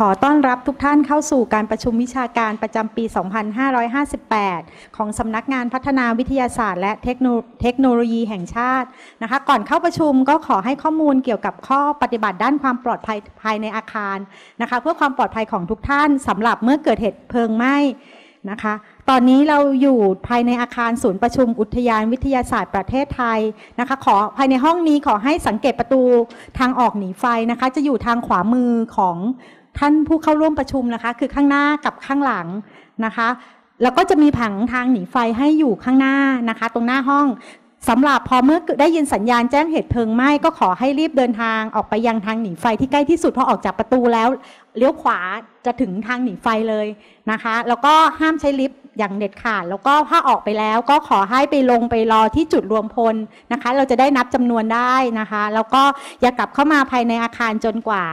ขอต้อนรับทุกท่านเข้าสู่การประชุมวิชาการประจำปี 2558 ของสำนักงานพัฒนาวิทยาศาสตร์และเทคโนโลยีแห่งชาตินะคะก่อนเข้าประชุมก็ขอให้ข้อมูลเกี่ยวกับข้อปฏิบัติด้านความปลอดภัยภายในอาคารนะคะเพื่อความปลอดภัยของทุกท่านสำหรับเมื่อเกิดเหตุเพลิงไหม้นะคะตอนนี้เราอยู่ภายในอาคารศูนย์ประชุมอุทยานวิทยาศาสตร์ประเทศไทยนะคะขอภายในห้องนี้ขอให้สังเกตประตูทางออกหนีไฟนะคะจะอยู่ทางขวามือของท่านผู้เข้าร่วมประชุมนะคะคือข้างหน้ากับข้างหลังนะคะแล้วก็จะมีผังทางหนีไฟให้อยู่ข้างหน้านะคะตรงหน้าห้องสำหรับพอเมื่อได้ยินสัญญาณแจ้งเหตุเพลิงไหม้ก็ขอให้รีบเดินทางออกไปยังทางหนีไฟที่ใกล้ที่สุดพอออกจากประตูแล้วเลี้ยวขวาจะถึงทางหนีไฟเลยนะคะแล้วก็ห้ามใช้ลิฟต์อย่างเด็ดขาดแล้วก็ถ้าออกไปแล้วก็ขอให้ไปลงไปรอที่จุดรวมพลนะคะเราจะได้นับจำนวนได้นะคะแล้วก็อย่ากลับเข้ามาภายในอาคารจนกว่า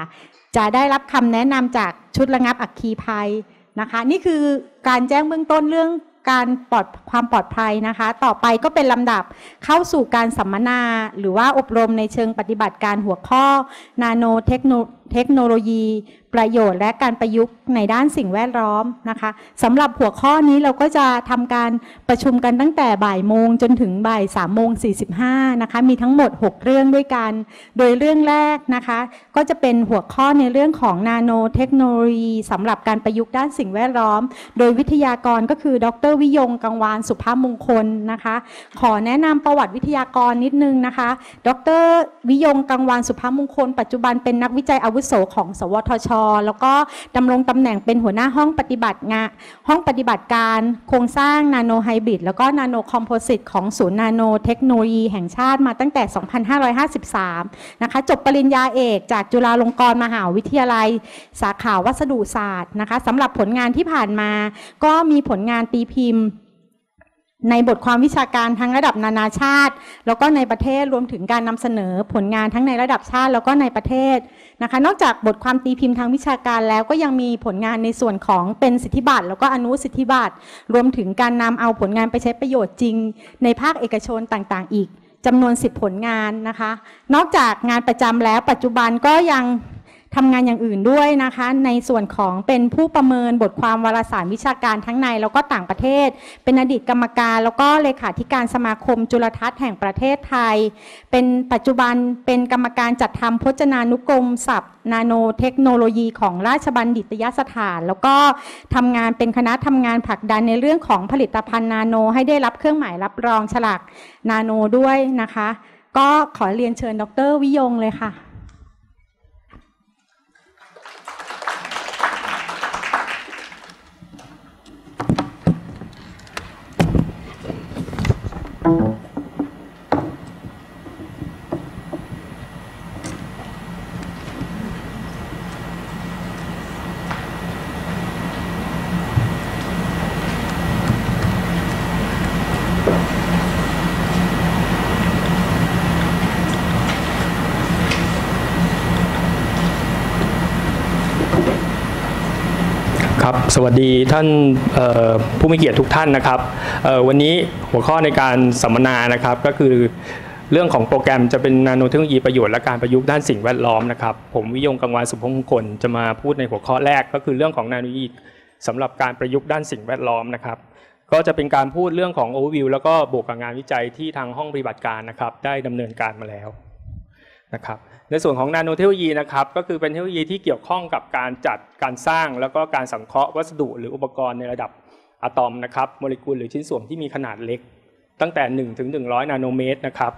จะได้รับคำแนะนำจากชุดระงับอัคคีภัยนะคะนี่คือการแจ้งเบื้องต้นเรื่องการความปลอดภัยนะคะต่อไปก็เป็นลำดับเข้าสู่การสัมมนาหรือว่าอบรมในเชิงปฏิบัติการหัวข้อนาโนเทคโนโลยีประโยชน์และการประยุกต์ในด้านสิ่งแวดล้อมนะคะสำหรับหัวข้อนี้เราก็จะทำการประชุมกันตั้งแต่บ่ายโมงจนถึงบ่าย3:45นะคะมีทั้งหมด6เรื่องด้วยกันโดยเรื่องแรกนะคะก็จะเป็นหัวข้อในเรื่องของนาโนเทคโนโลยีสำหรับการประยุกต์ด้านสิ่งแวดล้อมโดยวิทยากรก็คือดร.วิยงกังวานสุภาพมงคลนะคะขอแนะนำประวัติวิทยากรนิดนึงนะคะดร.วิยงกังวานสุภาพมงคลปัจจุบันเป็นนักวิจัยอาวุโสของสวทช.แล้วก็ดำรงตำแหน่งเป็นหัวหน้าห้องปฏิบัติงานห้องปฏิบัติการโครงสร้างนาโนไฮบริดแล้วก็นาโนคอมโพสิตของศูนย์นาโนเทคโนโลยีแห่งชาติมาตั้งแต่ 2553 นะคะจบปริญญาเอกจากจุฬาลงกรณ์มหาวิทยาลัยสาขาวัสดุศาสตร์นะคะสำหรับผลงานที่ผ่านมาก็มีผลงานตีพิมพ์ในบทความวิชาการทั้งระดับนานาชาติแล้วก็ในประเทศรวมถึงการนำเสนอผลงานทั้งในระดับชาติแล้วก็ในประเทศนะคะนอกจากบทความตีพิมพ์ทางวิชาการแล้วก็ยังมีผลงานในส่วนของเป็นสิทธิบัตรแล้วก็อนุสิทธิบัตรรวมถึงการนำเอาผลงานไปใช้ประโยชน์จริงในภาคเอกชนต่างๆอีกจำนวน10ผลงานนะคะนอกจากงานประจำแล้วปัจจุบันก็ยังทำงานอย่างอื่นด้วยนะคะในส่วนของเป็นผู้ประเมินบทความวารสารวิชาการทั้งในแล้วก็ต่างประเทศเป็นอดีตกรรมการแล้วก็เลขาธิการสมาคมจุลทรรศน์แห่งประเทศไทยเป็นปัจจุบันเป็นกรรมการจัดทำพจนานุกรมศัพท์นาโนเทคโนโลยีของราชบัณฑิตยสถานแล้วก็ทำงานเป็นคณะทำงานผลักดันในเรื่องของผลิตภัณฑ์นาโนให้ได้รับเครื่องหมายรับรองฉลากนาโนด้วยนะคะก็ขอเรียนเชิญดร.วิยงเลยค่ะสวัสดีท่านผู้มีเกียรติทุกท่านนะครับวันนี้หัวข้อในการสัมมนานะครับก็คือเรื่องของโปรแกรมจะเป็นนาโนเทคโนโลยีประโยชน์และการประยุกต์ด้านสิ่งแวดล้อมนะครับผมวิยงกังวานสุภมงคลจะมาพูดในหัวข้อแรกก็คือเรื่องของนาโนเทคโนโลยีสำหรับการประยุกต์ด้านสิ่งแวดล้อมนะครับก็จะเป็นการพูดเรื่องของ overview แล้วก็บวกกับงานวิจัยที่ทางห้องปฏิบัติการนะครับได้ดำเนินการมาแล้วนะครับในส่วนของนาโนเทคโนโลยีนะครับก็คือเป็นเทคโนโลยีที่เกี่ยวข้องกับการจัดการสร้างแล้วก็การสังเคราะห์วัสดุหรืออุปกรณ์ในระดับอะตอมนะครับโมเลกุลหรือชิ้นส่วนที่มีขนาดเล็กตั้งแต่1ถึง100นาโนเมตรนะครับ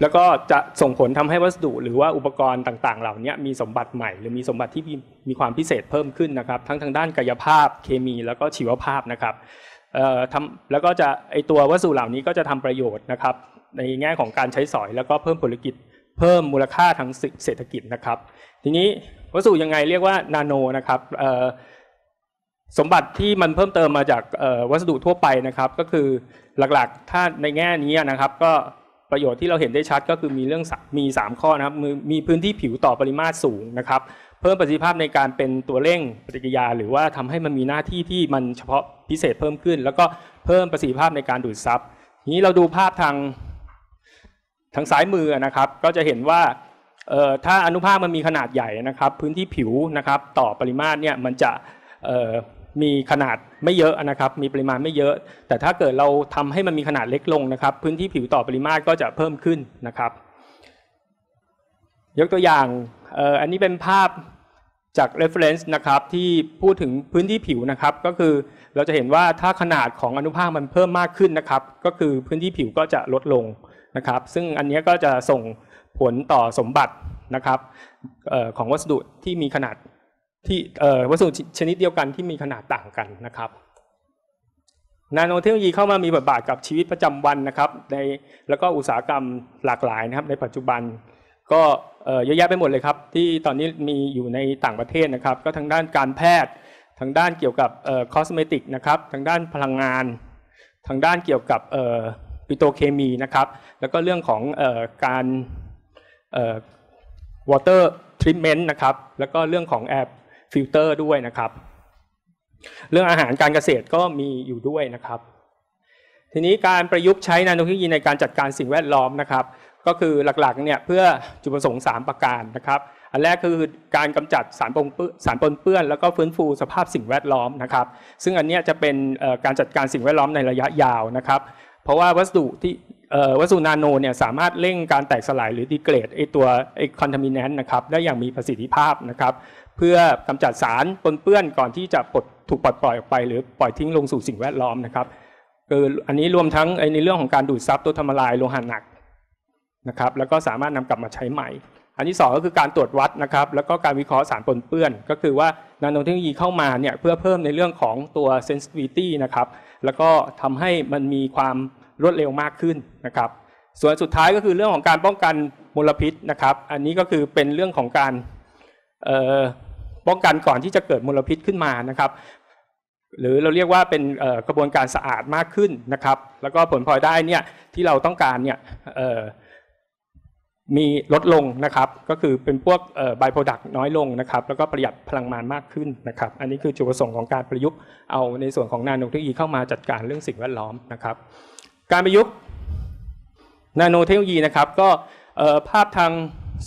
แล้วก็จะส่งผลทำให้วัสดุหรือว่าอุปกรณ์ต่างๆเหล่านี้มีสมบัติใหม่หรือมีสมบัติที่มีความพิเศษเพิ่มขึ้นนะครับทั้งทางด้านกายภาพเคมีแล้วก็ชีวภาพนะครับแล้วก็จะตัววัสดุเหล่านี้ก็จะทำประโยชน์นะครับในแง่ของการใช้สอยแล้วก็เพิ่มมูลค่าทางเศรษฐกิจนะครับทีนี้วัสดุยังไงเรียกว่านาโนนะครับสมบัติที่มันเพิ่มเติมมาจากวัสดุทั่วไปนะครับก็คือหลักๆถ้าในแง่นี้นะครับก็ประโยชน์ที่เราเห็นได้ชัดก็คือมี3ข้อนะครับมีพื้นที่ผิวต่อปริมาตรสูงนะครับเพิ่มประสิทธิภาพในการเป็นตัวเร่งปฏิกิริยาหรือว่าทำให้มันมีหน้าที่ที่มันเฉพาะพิเศษเพิ่มขึ้นแล้วก็เพิ่มประสิทธิภาพในการดูดซับนี้เราดูภาพทางซ้ายมือนะครับก็จะเห็นว่า ถ้าอนุภาคมันมีขนาดใหญ่นะครับพื้นที่ผิวนะครับต่อปริมาตรเนี่ยมันจะมีขนาดไม่เยอะนะครับมีปริมาณไม่เยอะแต่ถ้าเกิดเราทำให้มันมีขนาดเล็กลงนะครับพื้นที่ผิวต่อปริมาตรก็จะเพิ่มขึ้นนะครับยกตัวอย่างอันนี้เป็นภาพจาก reference นะครับที่พูดถึงพื้นที่ผิวนะครับก็คือเราจะเห็นว่าถ้าขนาดของอนุภาคมันเพิ่มมากขึ้นนะครับก็คือพื้นที่ผิวก็จะลดลงนะครับซึ่งอันนี้ก็จะส่งผลต่อสมบัตินะครับของวัสดุที่มีขนาดที่วัสดุชนิดเดียวกันที่มีขนาดต่างกันนะครับนาโนเทคโนโลยีเข้ามามีบทบาทกับชีวิตประจำวันนะครับในแล้วก็อุตสาหกรรมหลากหลายนะครับในปัจจุบันก็เยอะแยะไปหมดเลยครับที่ตอนนี้มีอยู่ในต่างประเทศนะครับก็ทางด้านการแพทย์ทางด้านเกี่ยวกับคอสเมติกนะครับทางด้านพลังงานทางด้านเกี่ยวกับปิโตรเคมีนะครับแล้วก็เรื่องของการwater treatment นะครับแล้วก็เรื่องของ air filter ด้วยนะครับเรื่องอาหารการเกษตรก็มีอยู่ด้วยนะครับทีนี้การประยุกต์ใช้นาโนเทคโนโลยีในการจัดการสิ่งแวดล้อมนะครับก็คือหลักๆเนี่ยเพื่อจุดประสงค์3ประการนะครับอันแรกคือการกำจัดสารปนเปื้อนแล้วก็ฟื้นฟูสภาพสิ่งแวดล้อมนะครับซึ่งอันนี้จะเป็นการจัดการสิ่งแวดล้อมในระยะยาวนะครับเพราะว่าวัสดุนาโนเนี่ยสามารถเร่งการแตกสลายหรือดีเกรดไอตัวคอนทามิแนนต์นะครับได้อย่างมีประสิทธิภาพนะครับเพื่อกำจัดสารปนเปื้อนก่อนที่จะถูกปล่อยออกไปหรือปล่อยทิ้งลงสู่สิ่งแวดล้อมนะครับคืออันนี้รวมทั้งในเรื่องของการดูดซับตัวทำลายโลหะหนักนะครับแล้วก็สามารถนำกลับมาใช้ใหม่อันที่2ก็คือการตรวจวัดนะครับแล้วก็การวิเคราะห์สารปนเปื้อนก็คือว่านาโนเทคโนโลยีเข้ามาเนี่ยเพื่อเพิ่มในเรื่องของตัว sensitivity นะครับแล้วก็ทำให้มันมีความรวดเร็วมากขึ้นนะครับส่วนสุดท้ายก็คือเรื่องของการป้องกันมลพิษนะครับอันนี้ก็คือเป็นเรื่องของการป้องกันก่อนที่จะเกิดมลพิษขึ้นมานะครับหรือเราเรียกว่าเป็นกระบวนการสะอาดมากขึ้นนะครับแล้วก็ผลพลอยได้เนี่ยที่เราต้องการเนี่ยมีลดลงนะครับก็คือเป็นพวกไบโปรดักต์น้อยลงนะครับแล้วก็ประหยัดพลังงานมากขึ้นนะครับอันนี้คือจุดประสงค์ของการประยุกต์เอาในส่วนของนาโนเทคโนโลยีเข้ามาจัดการเรื่องสิ่งแวดล้อมนะครับการประยุกต์นาโนเทคโนโลยีนะครับก็ภาพทาง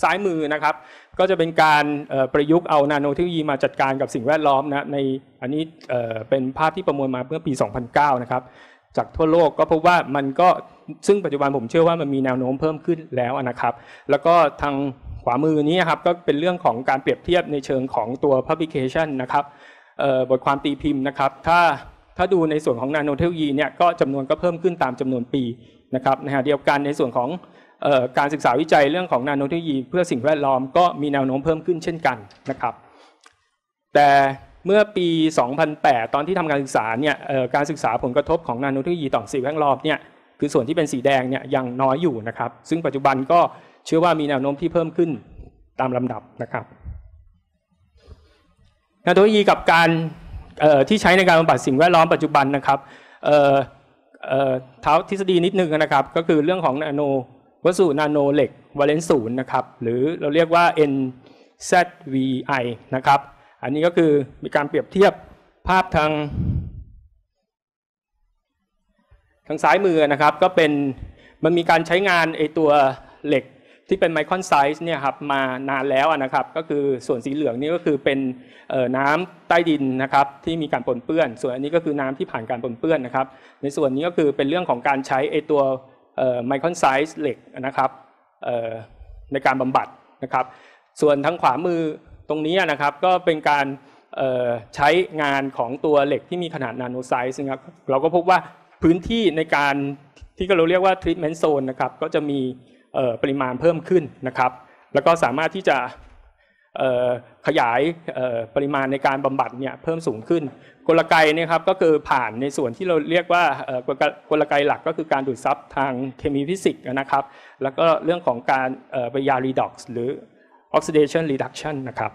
ซ้ายมือนะครับก็จะเป็นการประยุกต์เอานาโนเทคโนโลยีมาจัดการกับสิ่งแวดล้อมนะในอันนี้เป็นภาพที่ประมวลมาเมื่อปี2009นะครับจากทั่วโลกก็พบว่ามันก็ซึ่งปัจจุบันผมเชื่อว่ามันมีแนวโน้มเพิ่มขึ้นแล้วนะครับแล้วก็ทางขวามือนี้ครับก็เป็นเรื่องของการเปรียบเทียบในเชิงของตัว publication นะครับบทความตีพิมพ์นะครับถ้าดูในส่วนของนาโนเทคโนโลยีเนี่ยก็จำนวนก็เพิ่มขึ้นตามจำนวนปีนะครับในขณะเดียวกันในส่วนของการศึกษาวิจัยเรื่องของนาโนเทคโนโลยีเพื่อสิ่งแวดล้อมก็มีแนวโน้มเพิ่มขึ้นเช่นกันนะครับแต่เมื่อปี2008ตอนที่ทำการศึกษาเนี่ยการศึกษาผลกระทบของนาโนเทคโนโลยีต่อสิ่งแวดล้อมเนี่ยคือส่วนที่เป็นสีแดงเนี่ยยังน้อยอยู่นะครับซึ่งปัจจุบันก็เชื่อว่ามีแนวโน้มที่เพิ่มขึ้นตามลำดับนะครับนาโนเทคโนโลยีกับการที่ใช้ในการบำบัดสิ่งแวดล้อมปัจจุบันนะครับเท้าทฤษฎีนิดนึงนะครับก็คือเรื่องของนาโนวัสดุนาโนเหล็กวาเลนซ์0นะครับหรือเราเรียกว่า NZVI นะครับอันนี้ก็คือมีการเปรียบเทียบภาพทางซ้ายมือนะครับก็เป็นมันมีการใช้งานไอตัวเหล็กที่เป็นไมครอนไซส์เนี่ยครับมานานแล้วนะครับก็คือส่วนสีเหลืองนี่ก็คือเป็นน้ำใต้ดินนะครับที่มีการปนเปื้อนส่วนอันนี้ก็คือน้ำที่ผ่านการปนเปื้อนนะครับในส่วนนี้ก็คือเป็นเรื่องของการใช้ไอตัวไมครอนไซส์เหล็กนะครับในการบำบัดนะครับส่วนทางขวามือตรงนี้นะครับก็เป็นการใช้งานของตัวเหล็กที่มีขนาดนาโนไซส์นะครับเราก็พบว่าพื้นที่ในการที่เราเรียกว่า treatment zone นะครับก็จะมีปริมาณเพิ่มขึ้นนะครับแล้วก็สามารถที่จะขยายปริมาณในการบำบัดเนี่ยเพิ่มสูงขึ้นกลไกเนี่ยครับก็คือผ่านในส่วนที่เราเรียกว่ากลไกหลักก็คือการดูดซับทางเคมีฟิสิกส์นะครับแล้วก็เรื่องของการปฏิกิริยา redox หรือ oxidation reduction นะครับ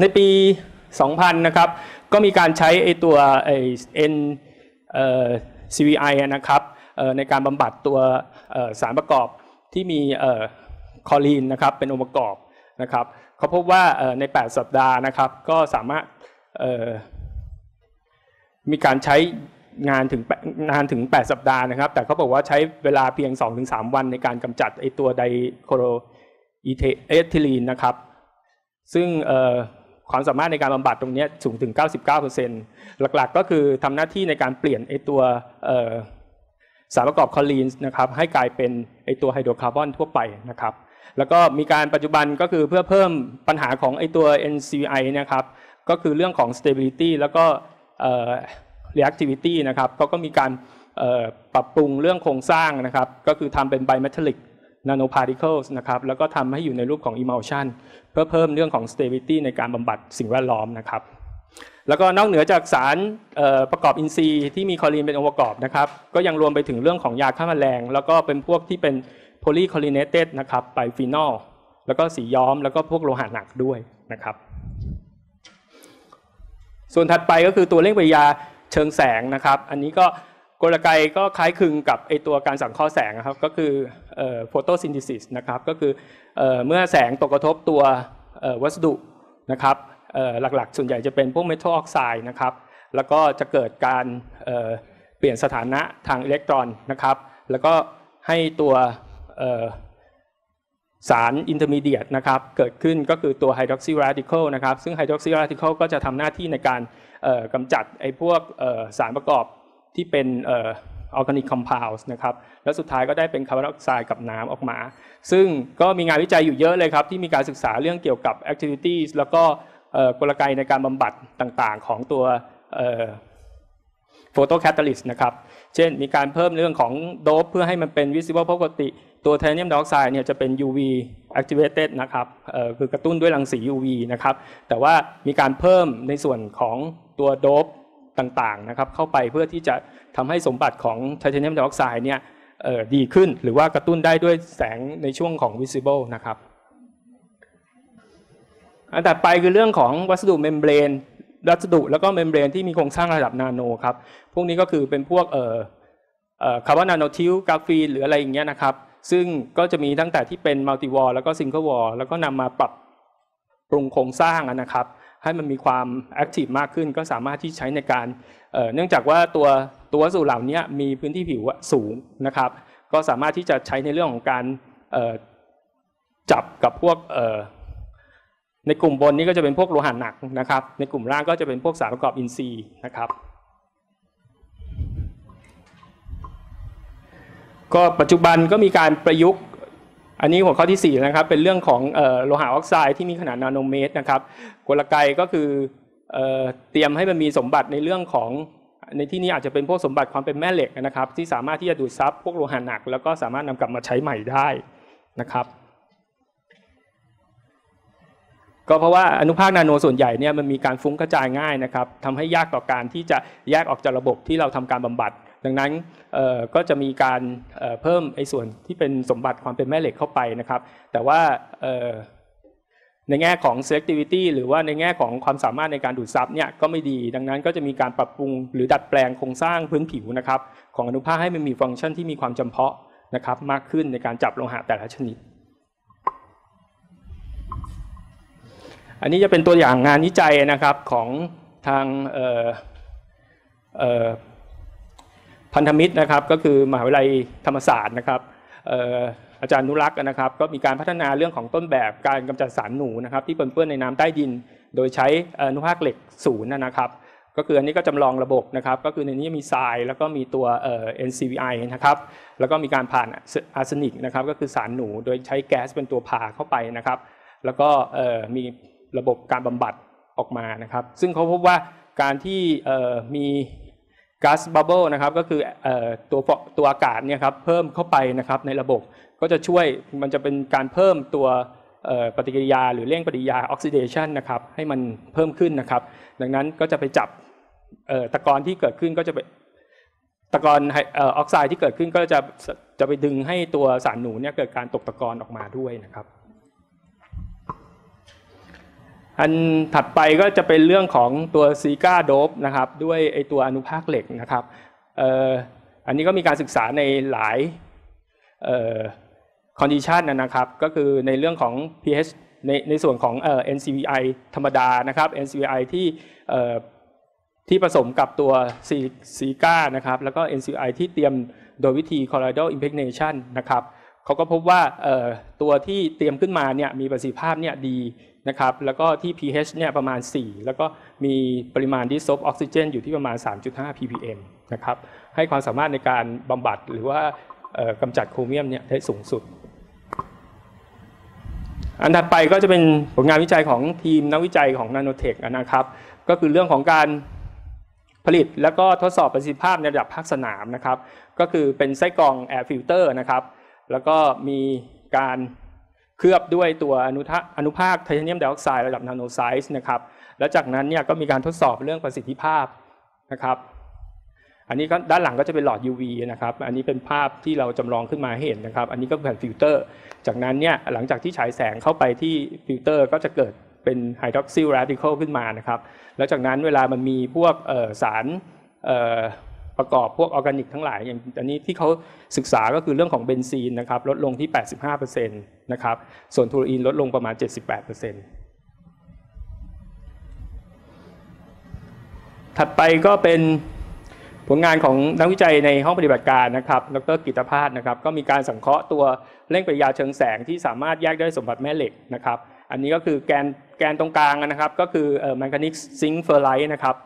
ในปี 2000 นะครับก็มีการใช้ไอตัว NZVI นะครับในการบำบัดตัวสารประกอบที่มีคลอรีนนะครับเป็นองค์ประกอบนะครับเขาพบว่าใน8สัปดาห์นะครับก็สามารถมีการใช้ 8 สัปดาห์นะครับแต่เขาบอกว่าใช้เวลาเพียง 2-3 วันในการกำจัดไอตัวไดโคโรเอทิลีนนะครับซึ่งความสามารถในการบำบัดตรงนี้สูงถึง 99% หลักๆก็คือทำหน้าที่ในการเปลี่ยนไอตัวสารประกอบคอลีนนะครับให้กลายเป็นไอตัวไฮโดรคาร์บอนทั่วไปนะครับแล้วก็มีการปัจจุบันก็คือเพื่อเพิ่มปัญหาของไอตัว NZVI นะครับก็คือเรื่องของ stability แล้วก็ reactivity นะครับเขาก็มีการปรับปรุงเรื่องโครงสร้างนะครับก็คือทำเป็น bimetallic nanoparticles นะครับแล้วก็ทำให้อยู่ในรูปของ emulsion เพื่อเพิ่มเรื่องของ stability ในการบำบัดสิ่งแวดล้อมนะครับแล้วก็นอกเหนือจากสารประกอบอินทรีย์ที่มีคลอรีนเป็นองค์ประกอบนะครับก็ยังรวมไปถึงเรื่องของยาฆ่าแมลงแล้วก็เป็นพวกที่เป็น polychlorinated นะครับไบฟีนอลแล้วก็สีย้อมแล้วก็พวกโลหะหนักด้วยนะครับส่วนถัดไปก็คือตัวเร่งปฏิกิริยาเชิงแสงนะครับอันนี้ก็กลไกก็คล้ายคลึงกับไอตัวการสังเคราะห์แสงนะครับก็คือโฟโตซินธิซิสนะครับก็คือเมื่อแสงตกกระทบตัววัสดุนะครับหลักๆส่วนใหญ่จะเป็นพวกเมทัลออกไซด์นะครับแล้วก็จะเกิดการเปลี่ยนสถานะทางอิเล็กตรอนนะครับแล้วก็ให้ตัวสารอินเตอร์มีเดียตนะครับเกิดขึ้นก็คือตัวไฮดรอกซิไรดิเคิลนะครับซึ่งไฮดรอกซิไรดิเคิลก็จะทำหน้าที่ในการกำจัดไอ้พวกสารประกอบที่เป็นออร์แกนิกคอมเพลสนะครับแล้วสุดท้ายก็ได้เป็นคาร์บอนไดออกไซด์กับน้ำออกมาซึ่งก็มีงานวิจัยอยู่เยอะเลยครับที่มีการศึกษาเรื่องเกี่ยวกับ activities แล้วก็กลไกในการบำบัดต่างๆของตัวโฟโตแคตาลิสต์นะครับเช่นมีการเพิ่มเรื่องของโดปเพื่อให้มันเป็นวิสิเบิลปกติตัวไทเทเนียมไดออกไซด์เนี่ยจะเป็น UV activated นะครับคือกระตุ้นด้วยรังสี UV นะครับแต่ว่ามีการเพิ่มในส่วนของตัวโดปต่างๆนะครับเข้าไปเพื่อที่จะทำให้สมบัติของไทเทเนียมไดออกไซด์เนี่ยดีขึ้นหรือว่ากระตุ้นได้ด้วยแสงในช่วงของวิสิเบิลนะครับอันต่อไปคือเรื่องของวัสดุเมมเบรนวัสดุแล้วก็เมมเบรนที่มีโครงสร้างระดับนาโนครับพวกนี้ก็คือเป็นพวกคาร์บอนนาโนทิวกราฟีนหรืออะไรอย่างเงี้ยนะครับซึ่งก็จะมีตั้งแต่ที่เป็นมัลติวอลแล้วก็ซิงเกิลวอลแล้วก็นำมาปรับปรุงโครงสร้างนะครับให้มันมีความแอคทีฟมากขึ้นก็สามารถที่ใช้ในการเนื่องจากว่าตัววัสดุเหล่านี้มีพื้นที่ผิวสูงนะครับก็สามารถที่จะใช้ในเรื่องของการจับกับพวกในกลุ่มบนนี้ก็จะเป็นพวกโลหะหนักนะครับในกลุ่มล่างก็จะเป็นพวกสารประกอบอินทรีย์นะครับก็ปัจจุบันก็มีการประยุกต์อันนี้หัวข้อที่4นะครับเป็นเรื่องของโลหะออกไซด์ที่มีขนาดนาโนเมตรนะครับกลไกก็คือเตรียมให้มันมีสมบัติในเรื่องของในที่นี้อาจจะเป็นพวกสมบัติความเป็นแม่เหล็กนะครับที่สามารถที่จะดูดซับพวกโลหะหนักแล้วก็สามารถนำกลับมาใช้ใหม่ได้นะครับก็เพราะว่าอนุภาคนาโนส่วนใหญ่เนี่ยมันมีการฟุ้งกระจายง่ายนะครับทำให้ยากต่อการที่จะแยกออกจากระบบที่เราทำการบำบัดดังนั้นก็จะมีการเพิ่มไอ้ส่วนที่เป็นสมบัติความเป็นแม่เหล็กเข้าไปนะครับแต่ว่าในแง่ของ selectivity หรือว่าในแง่ของความสามารถในการดูดซับเนี่ยก็ไม่ดีดังนั้นก็จะมีการปรับปรุงหรือดัดแปลงโครงสร้างพื้นผิวนะครับของอนุภาคให้มันมีฟังก์ชันที่มีความจำเพาะนะครับมากขึ้นในการจับโลหะแต่ละชนิดอันนี้จะเป็นตัวอย่างงานวิจัยนะครับของทางพันธมิตรนะครับก็คือมหาวิทยาลัยธรรมศาสตร์นะครับอาจารย์นุรักษ์นะครับก็มีการพัฒนาเรื่องของต้นแบบการกำจัดสารหนูนะครับที่ปนเปื้อนในน้ำใต้ดินโดยใช้อนุภาคเหล็ก0นะครับก็คืออันนี้ก็จำลองระบบนะครับก็คือในนี้มีทรายแล้วก็มีตัว NCVI นะครับแล้วก็มีการผ่านอาร์เซนิกนะครับก็คือสารหนูโดยใช้แก๊สเป็นตัวพาเข้าไปนะครับแล้วก็มีระบบการบำบัดออกมานะครับซึ่งเขาพบว่าการที่มีก๊าซบับเบิลนะครับก็คือตัวอากาศเนี่ยครับเพิ่มเข้าไปนะครับในระบบก็จะช่วยมันจะเป็นการเพิ่มตัวปฏิกิริยาหรือเร่งปฏิกิริยาออกซิเดชันนะครับให้มันเพิ่มขึ้นนะครับดังนั้นก็จะไปจับตะกอนที่เกิดขึ้นก็จะไปตะกอนออกไซด์ที่เกิดขึ้นก็จะไปดึงให้ตัวสารหนูเนี่ยเกิดการตกตะกอนออกมาด้วยนะครับอันถัดไปก็จะเป็นเรื่องของตัวซีก้าโดปนะครับด้วยไอตัวอนุภาคเหล็กนะครับอันนี้ก็มีการศึกษาในหลายคอนดิชันนะครับก็คือในเรื่องของ pH ในส่วนของNCVI ธรรมดานะครับ NCVI ที่ ที่ผสมกับตัวซีก้านะครับแล้วก็ NZVI ที่เตรียมโดยวิธี Colloidal Impregnation นะครับเขาก็พบว่าตัวที่เตรียมขึ้นมาเนี่ยมีประสิทธิภาพเนี่ยดีนะครับแล้วก็ที่ pH เนี่ยประมาณ 4แล้วก็มีปริมาณ Dissolved Oxygen อยู่ที่ประมาณ 3.5 ppm นะครับให้ความสามารถในการบำบัดหรือว่ากำจัดโครเมียมเนี่ยได้สูงสุดอันถัดไปก็จะเป็นผลงานวิจัยของทีมนักวิจัยของ Nanotech นะครับก็คือเรื่องของการผลิตแล้วก็ทดสอบประสิทธิภาพในระดับภาคสนามนะครับก็คือเป็นไส้กรอง Air Filter นะครับแล้วก็มีการเคลือบด้วยตัวอนุภาคไทเทเนียมไดออกไซด์ระดับนาโนไซส์นะครับแล้วจากนั้นเนี่ยก็มีการทดสอบเรื่องประสิทธิภาพนะครับอันนี้ก็ด้านหลังก็จะเป็นหลอด UV นะครับอันนี้เป็นภาพที่เราจำลองขึ้นมาให้เห็นนะครับอันนี้ก็แผ่นฟิลเตอร์จากนั้นเนี่ยหลังจากที่ฉายแสงเข้าไปที่ฟิลเตอร์ก็จะเกิดเป็นไฮดรอกซิลแรดิเคิลขึ้นมานะครับแล้วจากนั้นเวลามันมีพวกสารประกอบพวกออร์แกนิกทั้งหลายอย่างอันนี้ที่เขาศึกษาก็คือเรื่องของเบนซีนนะครับลดลงที่ 85% นะครับส่วนทูรีนลดลงประมาณ 78% ถัดไปก็เป็นผลงานของนักวิจัยในห้องปฏิบัติการนะครับดร.กิตภาสนะครับก็มีการสังเคราะห์ตัวเร่งปฏิกิริยาเชิงแสงที่สามารถแยกได้สมบัติแม่เหล็กนะครับอันนี้ก็คือแกนตรงกลางนะครับก็คือแมงกานีสซิงค์เฟอร์ไลท์นะครับ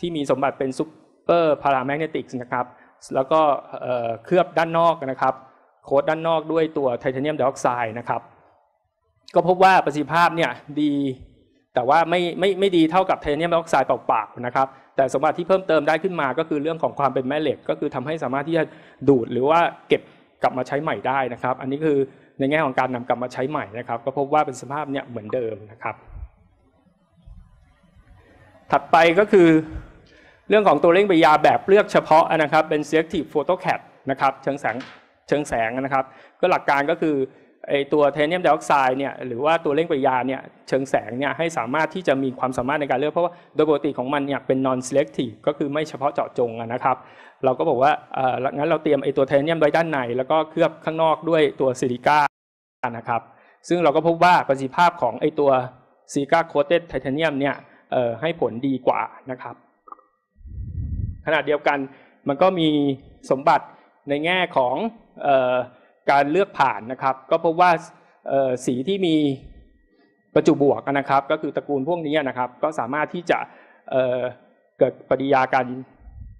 ที่มีสมบัติเป็นซุปเปอร์พาราแมกเนติกนะครับแล้วก็เคลือบด้านนอกนะครับโค้ทด้านนอกด้วยตัวไทเทเนียมไดออกไซด์นะครับก็พบว่าประสิทธิภาพเนี่ยดีแต่ว่าไม่ดีเท่ากับไทเทเนียมไดออกไซด์เปล่าๆนะครับแต่สมบัติที่เพิ่มเติมได้ขึ้นมาก็คือเรื่องของความเป็นแม่เหล็กก็คือทำให้สามารถที่จะดูดหรือว่าเก็บกลับมาใช้ใหม่ได้นะครับอันนี้คือในแง่ของการนำกลับมาใช้ใหม่นะครับก็พบว่าเป็นสภาพเนี่ยเหมือนเดิมนะครับถัดไปก็คือเรื่องของตัวเร่งปฏิกิริยาแบบเลือกเฉพาะนะครับเป็น selective photocat นะครับเชิงแสงนะครับก็หลักการก็คือไอตัวไทเทเนียมไดออกไซด์เนี่ยหรือว่าตัวเร่งปฏิกิริยาเนี่ยเชิงแสงเนี่ยให้สามารถที่จะมีความสามารถในการเลือกเพราะว่าโดยปกติของมันเนี่ยเป็น non selective ก็คือไม่เฉพาะเจาะจงนะครับเราก็บอกว่างั้นเราเตรียมไอตัวไทเทเนียมไว้ด้านในแล้วก็เคลือบข้างนอกด้วยตัวซิลิก้านะครับซึ่งเราก็พบว่าประสิทธิภาพของไอตัวซิลิก้าโคเต็ดไทเทเนียมเนี่ยให้ผลดีกว่านะครับขณะเดียวกันมันก็มีสมบัติในแง่ของการเลือกผ่านนะครับก็พบว่าสีที่มีประจุบวกนะครับก็คือตระกูลพวกนี้นะครับก็สามารถที่จะเกิดปฏิกิริยาการ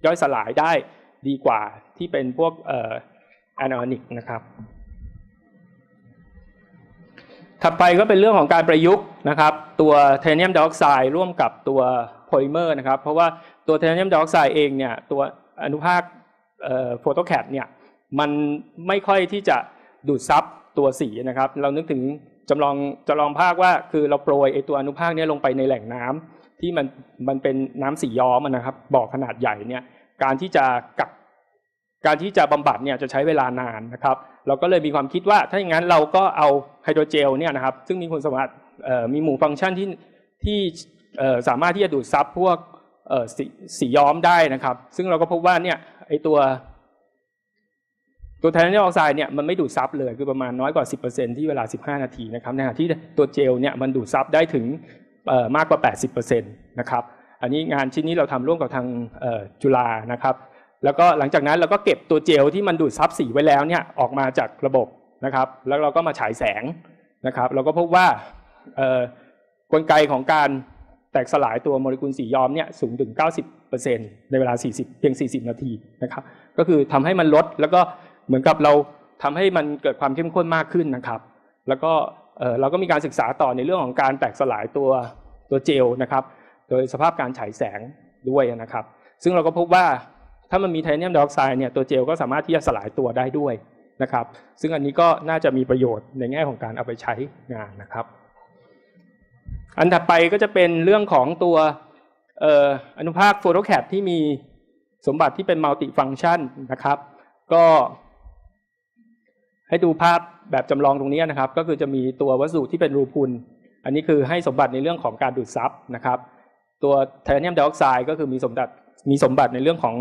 ย่อยสลายได้ดีกว่าที่เป็นพวกแอนออนิกนะครับถัดไปก็เป็นเรื่องของการประยุกต์นะครับตัวไทเทเนียมไดออกไซด์ร่วมกับตัวโพลิเมอร์นะครับเพราะว่าตัวไทเทเนียมไดออกไซด์เองเนี่ยตัวอนุภาคโฟโตแคทเนี่ยมันไม่ค่อยที่จะดูดซับตัวสีนะครับเรานึกถึงจำลองภาคว่าคือเราโปรยไอตัวอนุภาคนี้ลงไปในแหล่งน้ำที่มันเป็นน้ำสีย้อมนะครับบ่อขนาดใหญ่เนี่ยการที่จะบำบัดเนี่ยจะใช้เวลานานนะครับเราก็เลยมีความคิดว่าถ้าอย่างนั้นเราก็เอาไฮโดรเจลเนี่ยนะครับซึ่งมีคุณสมบัติมีหมู่ฟังก์ชันที่สามารถที่จะดูดซับพวกสีย้อมได้นะครับซึ่งเราก็พบว่าเนี่ยไอตัวไทเทเนียมไดออกไซด์เนี่ยมันไม่ดูดซับเลยคือประมาณน้อยกว่า 10% ที่เวลา15นาทีนะครับในขณะที่ตัวเจลเนี่ยมันดูดซับได้ถึงมากกว่า 80% นะครับอันนี้งานชิ้นนี้เราทำร่วมกับทางจุฬานะครับแล้วก็หลังจากนั้นเราก็เก็บตัวเจลที่มันดูดซับสีไว้แล้วเนี่ยออกมาจากระบบนะครับแล้วเราก็มาฉายแสงนะครับเราก็พบว่ากลไกของการแตกสลายตัวโมเลกุลสีย้อมเนี่ยสูงถึง 90% ในเวลาเพียง 40 นาทีนะครับก็คือทำให้มันลดแล้วก็เหมือนกับเราทำให้มันเกิดความเข้มข้นมากขึ้นนะครับแล้วก็เราก็มีการศึกษาต่อในเรื่องของการแตกสลายตัวเจลนะครับโดยสภาพการฉายแสงด้วยนะครับซึ่งเราก็พบว่าถ้ามันมีไทเทเนียมไดออกไซด์เนี่ยตัวเจลก็สามารถที่จะสลายตัวได้ด้วยนะครับซึ่งอันนี้ก็น่าจะมีประโยชน์ในแง่ของการเอาไปใช้งานนะครับอันถัดไปก็จะเป็นเรื่องของตัวอนุภาคโฟโตแคทที่มีสมบัติที่เป็นมัลติฟังก์ชันนะครับก็ให้ดูภาพแบบจำลองตรงนี้นะครับก็คือจะมีตัววัสดุที่เป็นรูพุนอันนี้คือให้สมบัติในเรื่องของการดูดซับนะครับตัวไทเทเนียมไดออกไซด์ก็คือมีสมบัติในเรื่องของ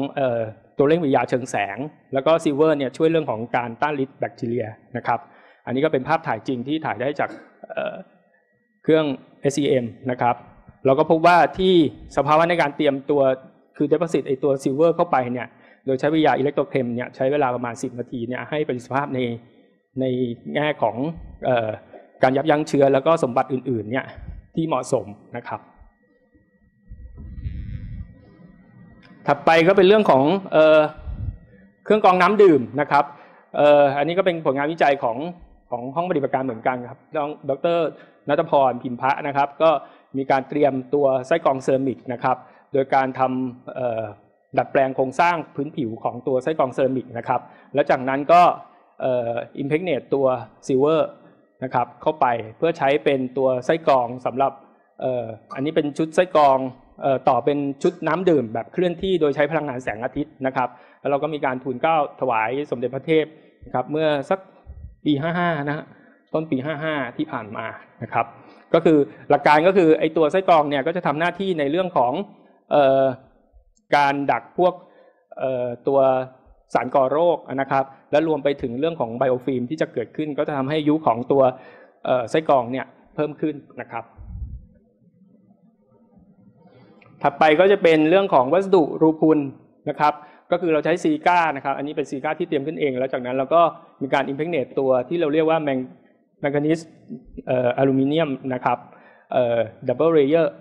ตัวเร่งปฏิกิริยาเชิงแสงแล้วก็ซิลเวอร์เนี่ยช่วยเรื่องของการต้านฤทธิ์แบคทีเรียนะครับอันนี้ก็เป็นภาพถ่ายจริงที่ถ่ายได้จากเครื่อง SEM นะครับเราก็พบว่าที่สภาวะในการเตรียมตัว คือ deposit ไอตัวซิลเวอร์เข้าไปเนี่ยโดยใช้วิทยาอิเล็กโทรเคมเนี่ยใช้เวลาประมาณ10นาทีเนี่ยให้ประสิทธิภาพในแง่ของการยับยั้งเชื้อแล้วก็สมบัติอื่นๆเนี่ยที่เหมาะสมนะครับถัดไปก็เป็นเรื่องของเครื่องกรองน้ำดื่มนะครับอันนี้ก็เป็นผลงานวิจัยของห้องปฏิบัติการเหมือนกันครับดร.ณัฐพรพิมพะนะครับก็มีการเตรียมตัวไส้กรองเซรามิกนะครับโดยการทำดัดแปลงโครงสร้างพื้นผิวของตัวไส้กรองเซรามิกนะครับแล้วจากนั้นก็อิมเพกเนตตัวซิลเวอร์นะครับเข้าไปเพื่อใช้เป็นตัวไส้กรองสำหรับอันนี้เป็นชุดไส้กรองต่อเป็นชุดน้ำดื่มแบบเคลื่อนที่โดยใช้พลังงานแสงอาทิตย์นะครับแล้วเราก็มีการทูลเกล้าถวายสมเด็จพระเทพนะครับเมื่อสักปี55นะต้นปี55ที่ผ่านมานะครับก็คือหลักการก็คือไอตัวไส้กรองเนี่ยก็จะทำหน้าที่ในเรื่องของการดักพวกตัวสารก่อโรคนะครับและรวมไปถึงเรื่องของไบโอฟิล์มที่จะเกิดขึ้นก็จะทำให้อายุของตัวไส้กรองเนี่ยเพิ่มขึ้นนะครับถัดไปก็จะเป็นเรื่องของวัสดุรูพุนนะครับก็คือเราใช้ซิลิก้านะครับอันนี้เป็นซิลิก้าที่เตรียมขึ้นเองแล้วจากนั้นเราก็มีการอิมเพกเนตตัวที่เราเรียกว่าแมงกานีสอลูมิเนียมนะครับดับเบิลเลเยอร์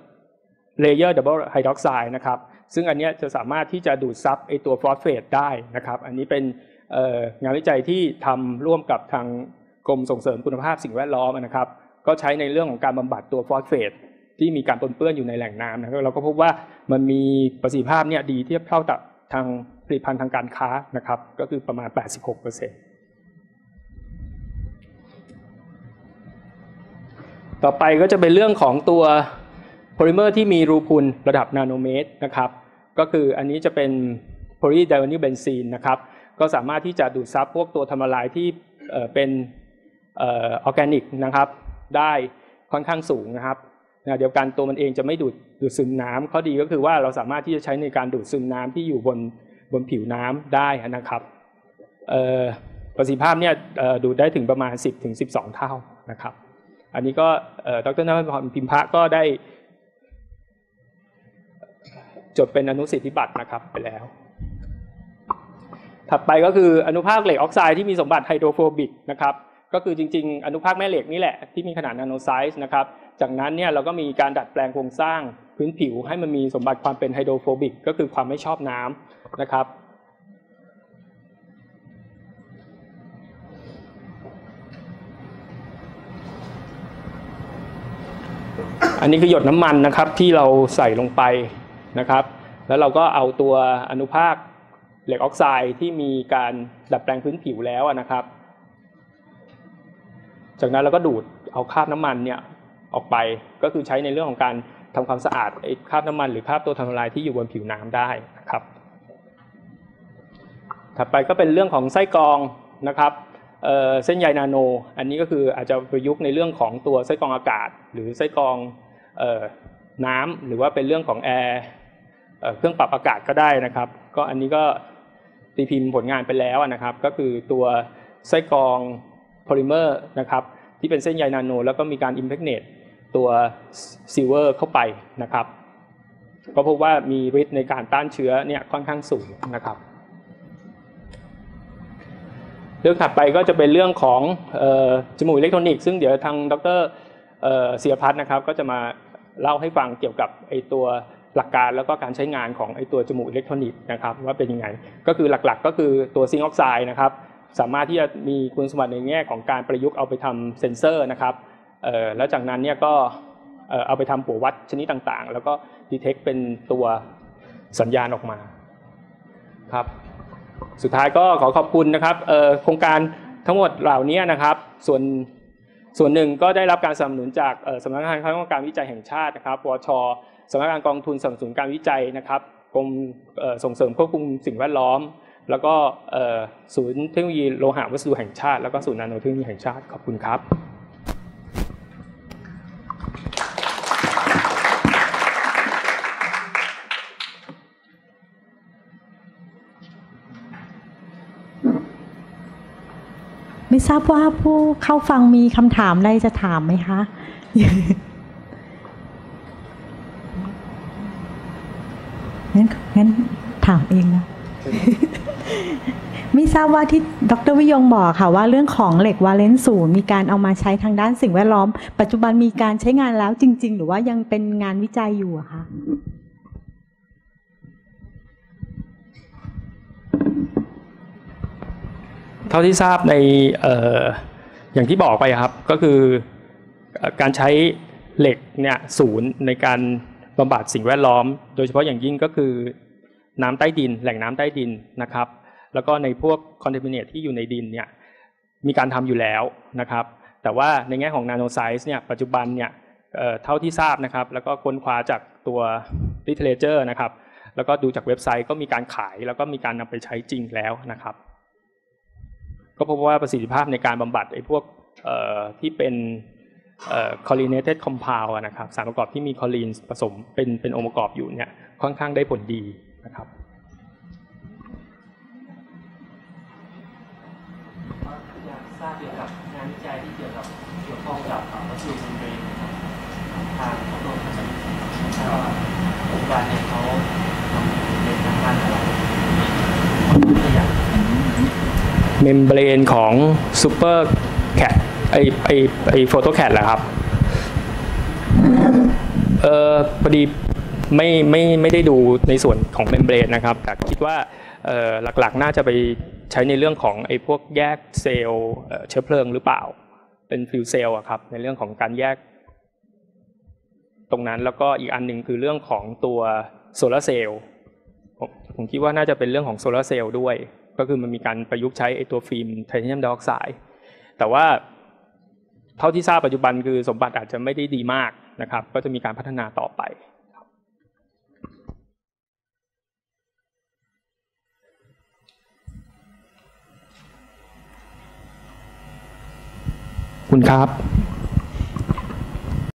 ดับเบิลไฮดรอกไซด์นะครับซึ่งอันนี้จะสามารถที่จะดูดซับไอตัวฟอสเฟตได้นะครับอันนี้เป็นงานวิจัยที่ทำร่วมกับทางกรมส่งเสริมคุณภาพสิ่งแวดล้อมนะครับก็ใช้ในเรื่องของการบำบัดตัวฟอสเฟตที่มีการปนเปื้อนอยู่ในแหล่งน้ำนะครับเราก็พบว่ามันมีประสิทธิภาพเนี่ยดีเทียบเท่ากับทางผลิตภัณฑ์ทางการค้านะครับก็คือประมาณ 86% ต่อไปก็จะเป็นเรื่องของตัวโพลิเมอร์ที่มีรูพุนระดับนาโนเมตรนะครับก็คืออันนี้จะเป็นโพลีไดโอนิลเบนซีนนะครับก็สามารถที่จะดูดซับพวกตัวทำละลายที่เป็นออร์แกนิกนะครับได้ค่อนข้างสูงนะครับเดียวกันตัวมันเองจะไม่ดูดซึมน้ำข้อดีก็คือว่าเราสามารถที่จะใช้ในการดูดซึมน้ำที่อยู่บนผิวน้ำได้นะครับประสิทธิภาพเนี่ยดูดได้ถึงประมาณ 10-12 เท่านะครับอันนี้ก็ดร.ณัฐพรพิมพะก็ได้จดเป็นอนุสิทธิบัตรนะครับไปแล้วถัดไปก็คืออนุภาคเหล็กออกไซด์ที่มีสมบัติไฮโดรโฟบิกนะครับก็คือจริงๆอนุภาคแม่เหล็กนี่แหละที่มีขนาดนาโนไซส์นะครับจากนั้นเนี่ยเราก็มีการดัดแปลงโครงสร้างพื้นผิวให้มันมีสมบัติความเป็นไฮโดรโฟบิกก็คือความไม่ชอบน้ำนะครับอันนี้คือหยดน้ำมันนะครับที่เราใส่ลงไปนะครับแล้วเราก็เอาตัวอนุภาคเหล็กออกไซด์ที่มีการดัดแปลงพื้นผิวแล้วนะครับจากนั้นเราก็ดูดเอาคราบน้ำมันเนี่ยออกไปก็คือใช้ในเรื่องของการทำความสะอาดคราบน้ำมันหรือคราบตัวทำลายที่อยู่บนผิวน้ำได้นะครับถัดไปก็เป็นเรื่องของไส้กรองนะครับเส้นใยนาโนอันนี้ก็คืออาจจะประยุกต์ในเรื่องของตัวไส้กรองอากาศหรือไส้กรองน้ำหรือว่าเป็นเรื่องของแอร์เครื่องปรับอากาศก็ได้นะครับก็อันนี้ก็ตีพิมพ์ผลงานไปแล้วนะครับก็คือตัวไส้กรองโพลิเมอร์นะครับที่เป็นเส้นใยนาโนแล้วก็มีการอิมเพกเนตตัวซิลเวอร์เข้าไปนะครับก็พบว่ามีฤทธิ์ในการต้านเชื้อเนี่ยค่อนข้างสูงนะครับเรื่องถัดไปก็จะเป็นเรื่องของจมูกอิเล็กทรอนิกส์ซึ่งเดี๋ยวทางดร.ศิรพัฒน์นะครับก็จะมาเล่าให้ฟังเกี่ยวกับไอตัวหลักการแล้วก็การใช้งานของไอตัวจมูกอิเล็กทรอนิกส์นะครับว่าเป็นยังไงก็คือหลักๆก็คือตัวซิงค์ออกไซด์นะครับสามารถที่จะมีคุณสมบัติในแง่ของการประยุกต์เอาไปทำเซ็นเซอร์นะครับแล้วจากนั้นเนี่ยก็เอาไปทำหัววัดชนิดต่างๆแล้วก็ดีเทคเป็นตัวสัญญาณออกมาครับสุดท้ายก็ขอบคุณนะครับโครงการทั้งหมดเหล่านี้นะครับส่วนหนึ่งก็ได้รับการสนับสนุนจากสำนักงานคณะกรรมการวิจัยแห่งชาตินะครับวช.สำนักงานกองทุนสนับสนุนการวิจัยนะครับกรมส่งเสริมควบคุมสิ่งแวดล้อมแล้วก็ศูนย์เทคโนโลยีโลหะวัสดุแห่งชาติแล้วก็ศูนย์นาโนเทคโนโลยีแห่งชาติขอบคุณครับไม่ทราบว่าผู้เข้าฟังมีคำถามอะไรจะถามไหมคะงั้น งั้นถามเองนะ ไม่ทราบว่าที่ดร.วิยงบอกค่ะว่าเรื่องของเหล็กวาเลนซ์ศูนย์มีการเอามาใช้ทางด้านสิ่งแวดล้อมปัจจุบันมีการใช้งานแล้วจริงๆหรือว่ายังเป็นงานวิจัยอยู่อะคะเท่าที่ทราบในอย่างที่บอกไปครับก็คือการใช้เหล็กเนี่ยศูนย์ในการบำบัดสิ่งแวดล้อมโดยเฉพาะอย่างยิ่งก็คือน้ำใต้ดินแหล่งน้ำใต้ดินนะครับแล้วก็ในพวกคอนเทมิเนตที่อยู่ในดินเนี่ยมีการทำอยู่แล้วนะครับแต่ว่าในแง่ของนาโนไซส์เนี่ยปัจจุบันเนี่ยเท่าที่ทราบนะครับแล้วก็ค้นคว้าจากตัว literature นะครับแล้วก็ดูจากเว็บไซต์ก็มีการขายแล้วก็มีการนำไปใช้จริงแล้วนะครับก็พบว่าประสิทธิภาพในการบำบัดไอ้พวกที่เป็นChlorinated Compound นะครับสารประกอบที่มีคลอรีนผสมเป็นองค์ประกอบอยู่เนี่ยค่อนข้างได้ผลดีนะครับอยากทราบเกี่ยวกับงานวิจัยที่เกี่ยวข้องกับวัสดุซีเมนต์นะครับทางกรมพัฒนาปัจจุบันเนี่ยเขาทำเป็นทางการอะไรตัวอย่างเมมเบรนของซูเปอร์แคทไอโฟโตแคทแหละครับพอดีไม่ได้ดูในส่วนของเมมเบรนนะครับแต่คิดว่าหลักๆน่าจะไปใช้ในเรื่องของไอพวกแยกเซลล์เชื้อเพลิงหรือเปล่าเป็นฟิวเซลล์ครับในเรื่องของการแยกตรงนั้นแล้วก็อีกอันหนึ่งคือเรื่องของตัวโซลาร์เซลล์ผมคิดว่าน่าจะเป็นเรื่องของโซลาร์เซลล์ด้วยก็คือมันมีการประยุกต์ใช้ไอตัวฟิล์มไทเทเนียมไดออกไซด์แต่ว่าเท่าที่ทราบปัจจุบันคือสมบัติอาจจะไม่ได้ดีมากนะครับก็จะมีการพัฒนาต่อไปคุณครับ